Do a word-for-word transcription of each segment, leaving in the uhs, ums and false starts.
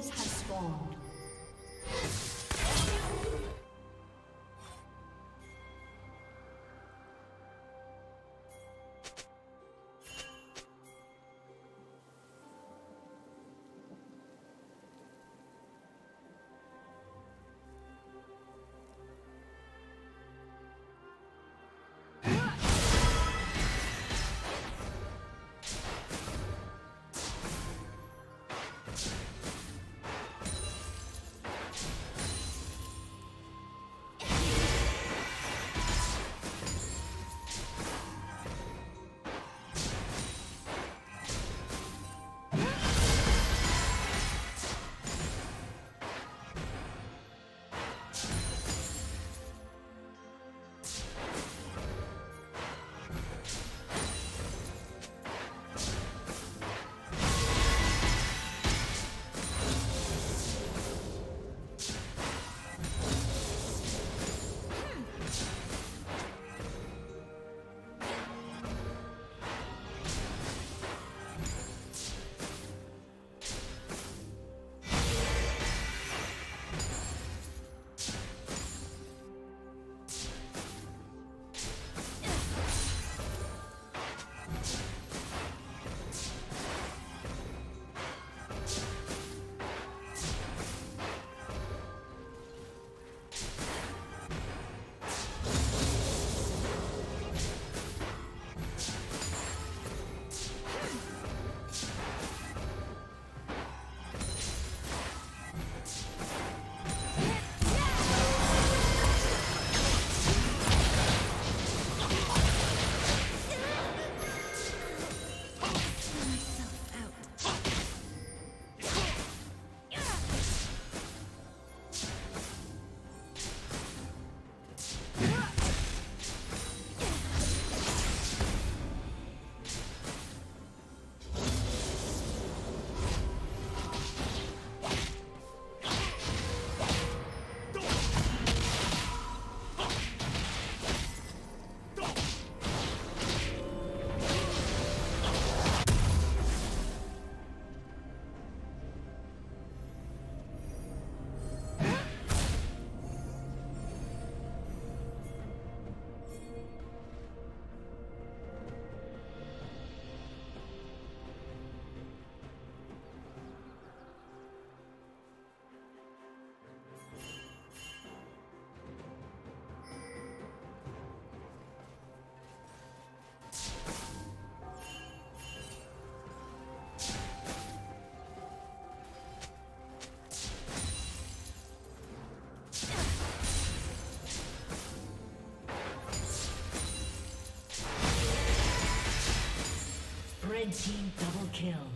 minions have spawned. Red team double kill.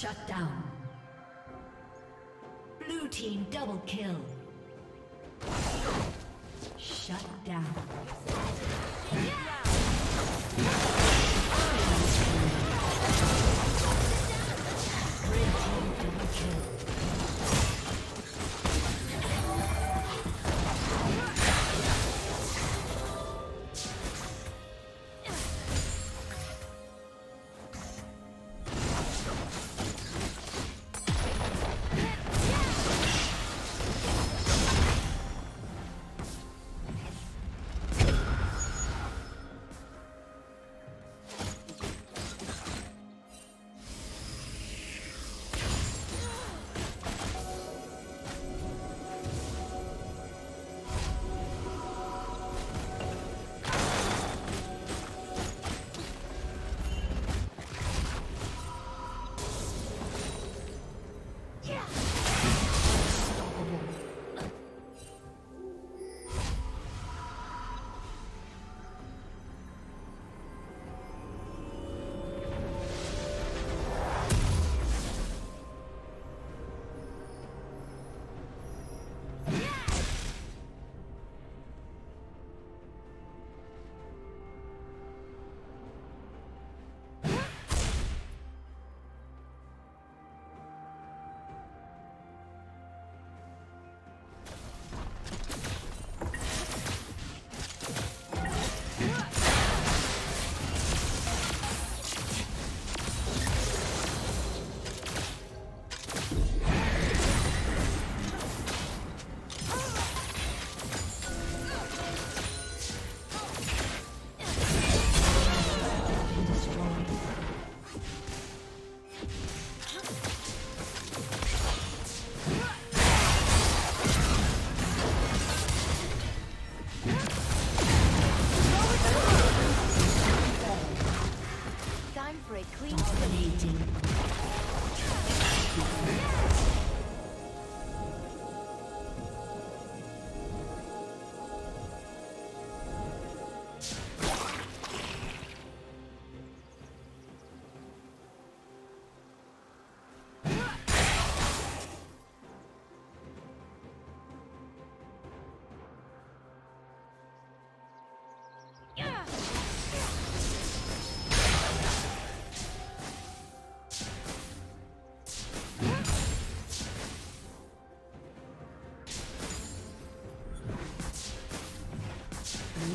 Shut down. Blue team double kill. Shut down. Red team double kill. Blue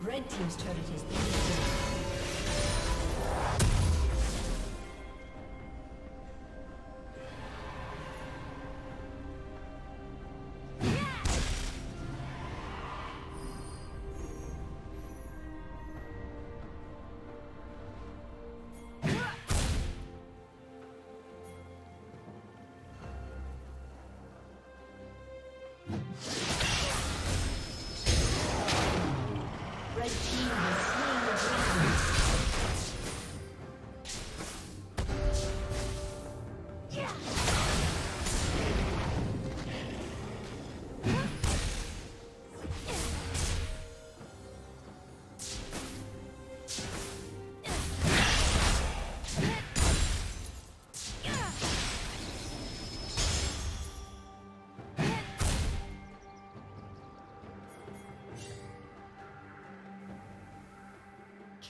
Red team's turret has been destroyed. Yeah. Yeah.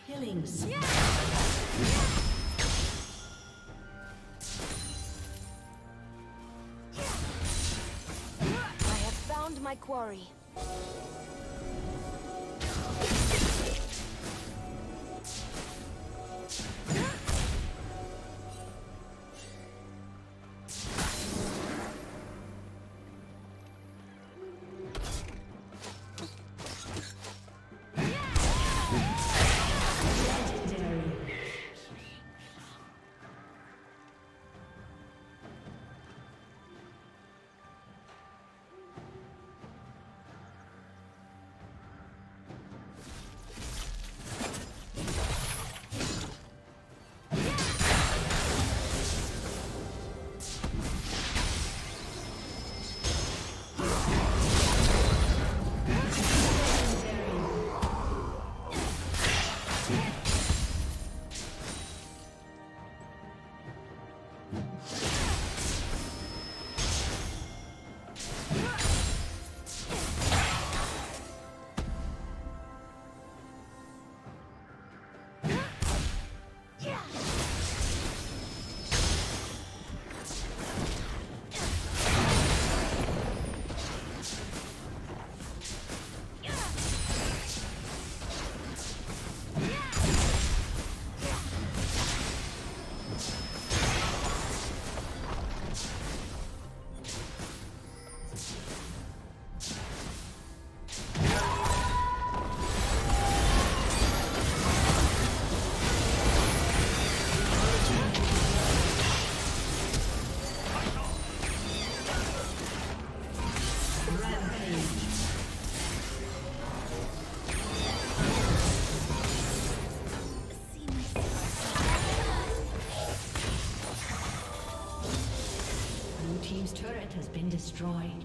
Killings. Yeah. Yeah. I have found my quarry. Destroyed.